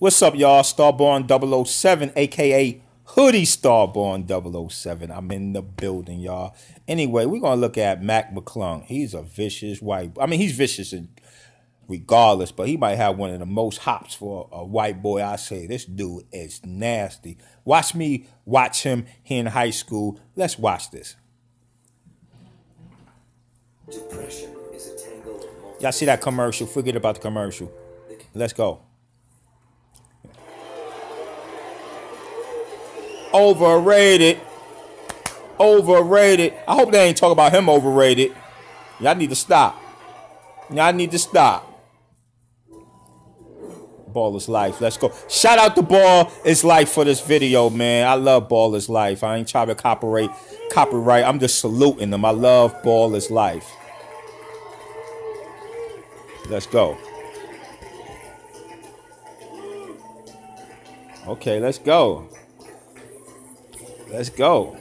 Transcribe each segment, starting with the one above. What's up, y'all? Starborn007, a.k.a. Hoodie Starborn007. I'm in the building, y'all. Anyway, we're going to look at Mac McClung. He's a vicious white... I mean, he's vicious regardless, but he might have one of the most hops for a white boy. I say, this dude is nasty. Watch me watch him here in high school. Let's watch this. Depression is a tangle of multiple... Y'all see that commercial? Forget about the commercial. Let's go. Overrated. Overrated. I hope they ain't talking about him overrated. Y'all need to stop. Y'all need to stop. Ball is Life. Let's go. Shout out to Ball is Life for this video, man. I love Ball is Life. I ain't trying to copyright. I'm just saluting them. I love Ball is Life. Let's go. Okay, let's go. Let's go.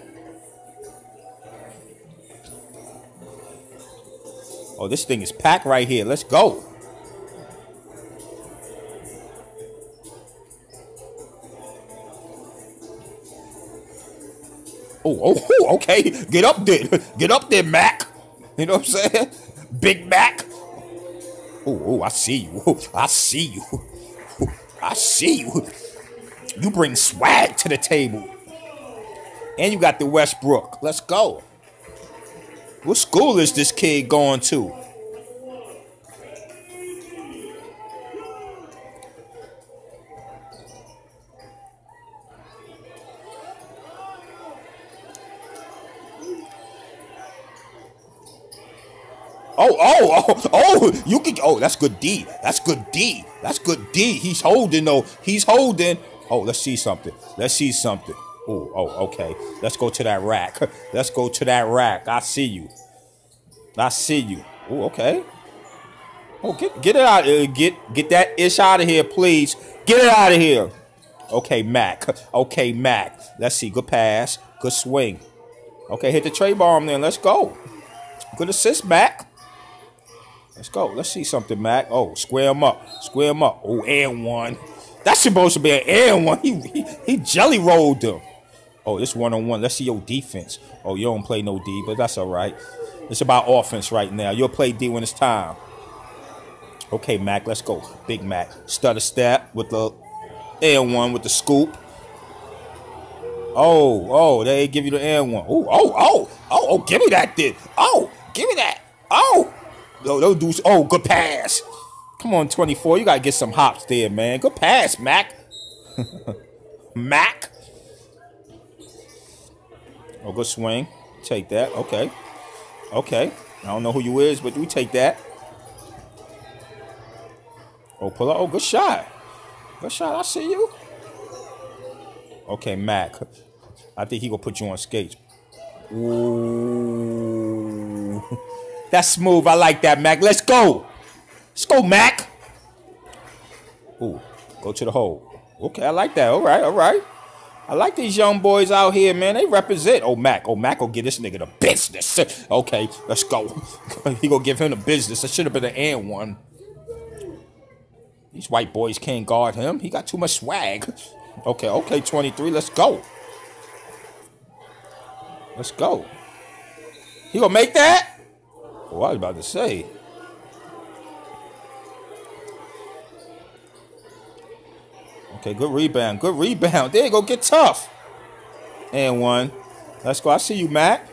Oh, this thing is packed right here. Let's go. Oh, okay. Get up there. Get up there, Mac. You know what I'm saying? Big Mac. Oh, I see you. I see you. I see you. You bring swag to the table. And you got the Westbrook. Let's go. What school is this kid going to? Oh, you can, oh, that's good D. That's good D. That's good D. He's holding though. He's holding. Oh, let's see something. Let's see something. Ooh, oh, okay. Let's go to that rack. Let's go to that rack. I see you. I see you. Oh, okay. Oh, get it out. Get that ish out of here, please. Get it out of here. Okay, Mac. Okay, Mac. Let's see. Good pass. Good swing. Okay, hit the tray bomb then. Let's go. Good assist, Mac. Let's go. Let's see something, Mac. Oh, square him up. Square him up. Oh, Air One. That's supposed to be an Air One. He jelly rolled them. Oh, this one-on-one. Let's see your defense. Oh, you don't play no D, but that's all right. It's about offense right now. You'll play D when it's time. Okay, Mac, let's go. Big Mac. Stutter step with the Air One with the scoop. Oh, they give you the Air One. Oh, give me that, dude. Oh, give me that. Oh, those dudes. Oh, good pass. Come on, 24. You got to get some hops there, man. Good pass, Mac. Mac. Oh, good swing. Take that. Okay. Okay. I don't know who you is, but we take that. Oh, pull up. Oh, good shot. Good shot. I see you. Okay, Mac. I think he going to put you on skates. Ooh. That's smooth. I like that, Mac. Let's go. Let's go, Mac. Ooh, go to the hole. Okay, I like that. All right, all right. I like these young boys out here, man. They represent. Oh, Mac. Oh, Mac will give this nigga the business. Okay, let's go. He gonna give him the business. That should have been an and one. These white boys can't guard him. He got too much swag. Okay, 23. Let's go. Let's go. He gonna make that? Oh, I was about to say. Okay, good rebound. Good rebound. There you go. Get tough. And one. Let's go. I see you, Mac.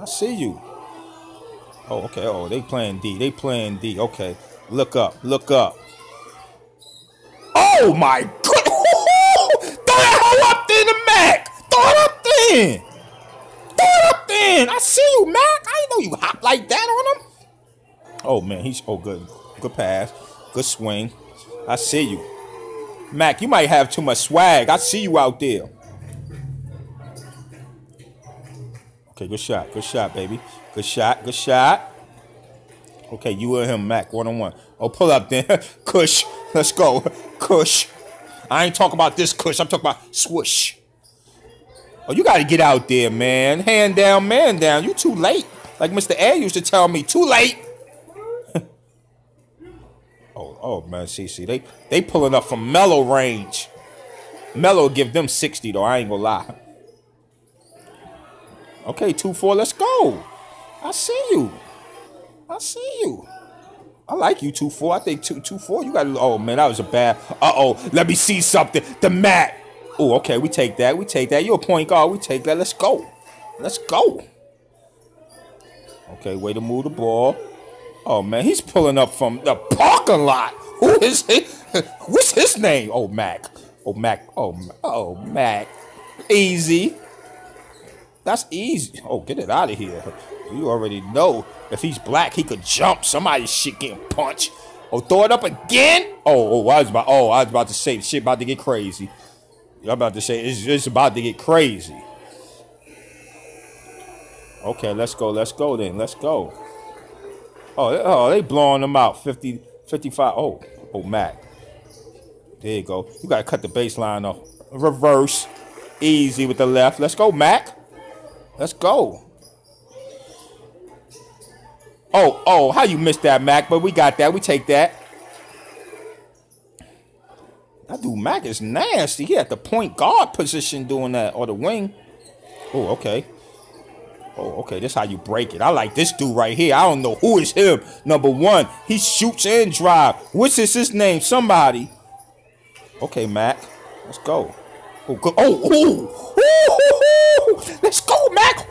I see you. Oh, okay. Oh, they playing D. They playing D. Okay. Look up. Look up. Oh, my God. Throw that hole up there to Mac. Throw it up there. Throw it up there. I see you, Mac. I didn't know you hop like that on him. Oh, man. He's so good. Good pass. Good swing. I see you. Mac, you might have too much swag. I see you out there. Okay, good shot. Good shot, baby. Good shot. Good shot. Okay, you and him, Mac, one-on-one. Oh, pull up then. Kush. Let's go. Kush. I ain't talking about this kush. I'm talking about swoosh. Oh, you got to get out there, man. Hand down, man down. You too late. Like Mr. Air used to tell me, too late. Oh man, see, they pulling up from Melo range. Melo give them 60 though. I ain't gonna lie. Okay, 2-4. Let's go. I see you. I see you. I like you, 2-4. I think 2-4. You got. Oh man, that was a bad. Let me see something. The Mac. Oh, okay. We take that. We take that. You're a point guard. We take that. Let's go. Let's go. Okay, way to move the ball. Oh man, he's pulling up from the parking lot. Who is he? What's his name? Oh, Mac. Oh, Mac. Oh, Mac. Easy. That's easy. Oh, get it out of here. You already know if he's black, he could jump. Somebody's shit getting punched. Oh, throw it up again. I was about to say shit about to get crazy. I'm about to say it's about to get crazy. Okay, let's go then. Let's go. Oh, they blowing them out. 50, 55. Oh, Mac. There you go. You got to cut the baseline off. Reverse. Easy with the left. Let's go, Mac. Let's go. Oh, how you missed that, Mac? But we got that. We take that. That dude, Mac, is nasty. He at the point guard position doing that. Or the wing. Oh, okay. Oh, okay, this is how you break it. I like this dude right here. I don't know who is him. Number one, he shoots and drive. What's his name? Somebody. Okay, Mac. Let's go. Oh, go. Let's go, Mac.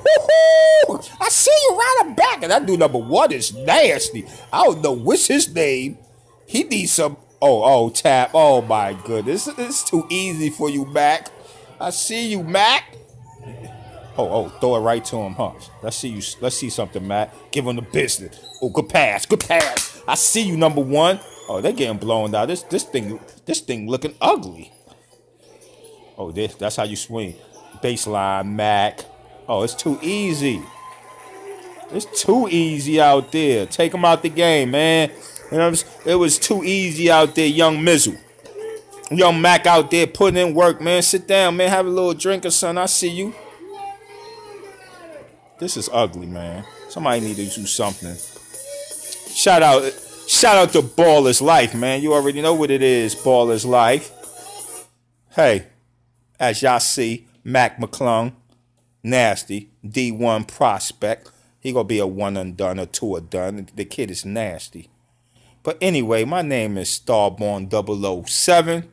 I see you right back. And that dude number one is nasty. I don't know what's his name. He needs some. Oh, tap. Oh, my goodness. It's too easy for you, Mac. I see you, Mac. Oh, throw it right to him, huh? Let's see something, Matt. Give him the business. Oh, good pass, good pass. I see you, number one. Oh, they're getting blown out. This thing looking ugly. Oh, that's how you swing. Baseline, Mac. Oh, it's too easy. It's too easy out there. Take him out the game, man. You know what I'm saying? It was too easy out there, young Mizzle. Young Mac out there putting in work, man. Sit down, man. Have a little drink or something. I see you. This is ugly, man. Somebody need to do something. Shout out to Ball is Life, man. You already know what it is, Ball is Life. Hey, as y'all see, Mac McClung, nasty, D1 prospect. He gonna be a one and done, a two and done. The kid is nasty. But anyway, my name is Starborn007,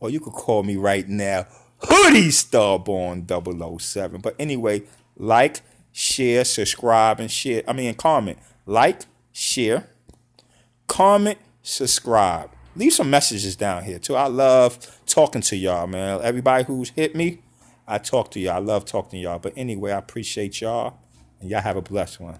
or you could call me right now Hoodie Starborn007. But anyway, like, share, subscribe, and share. I mean, comment. Like, share, comment, subscribe. Leave some messages down here, too. I love talking to y'all, man. Everybody who's hit me, I talk to y'all. I love talking to y'all. But anyway, I appreciate y'all. And y'all have a blessed one.